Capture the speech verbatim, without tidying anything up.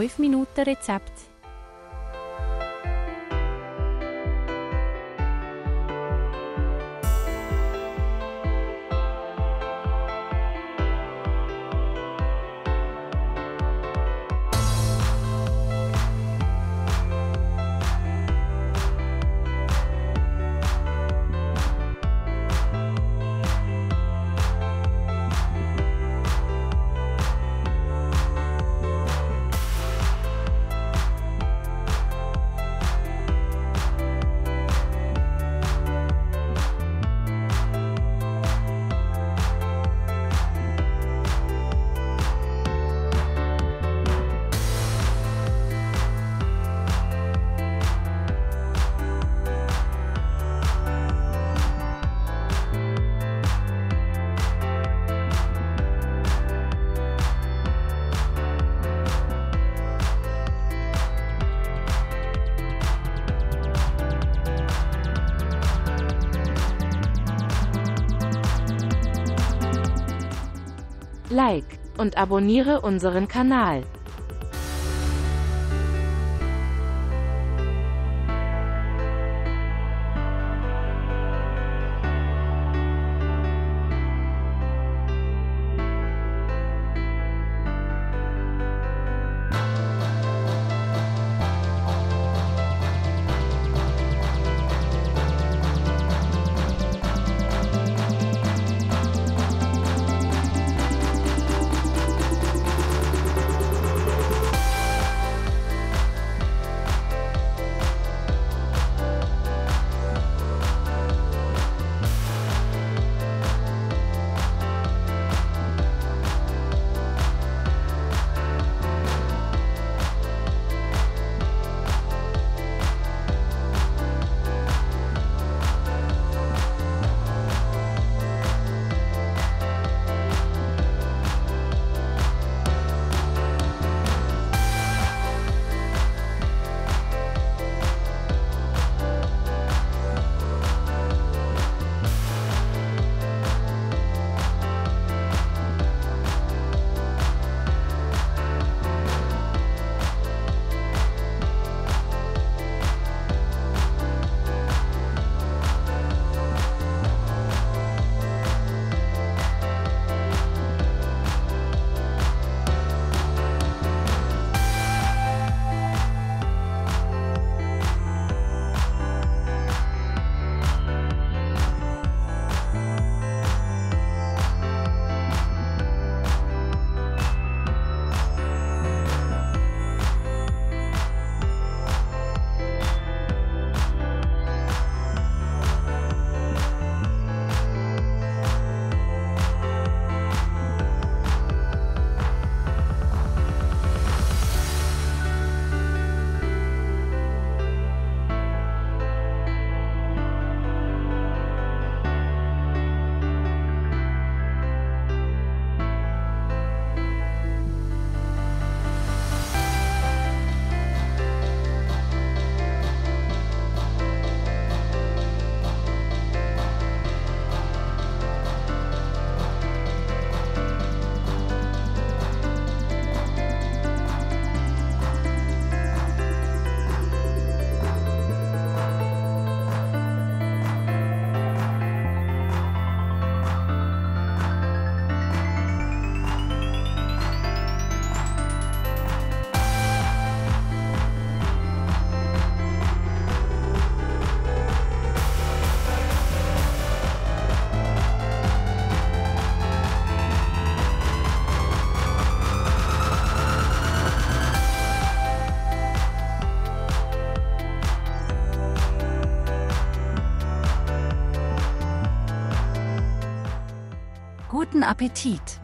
fünf Minuten Rezept. Like und abonniere unseren Kanal. Guten Appetit!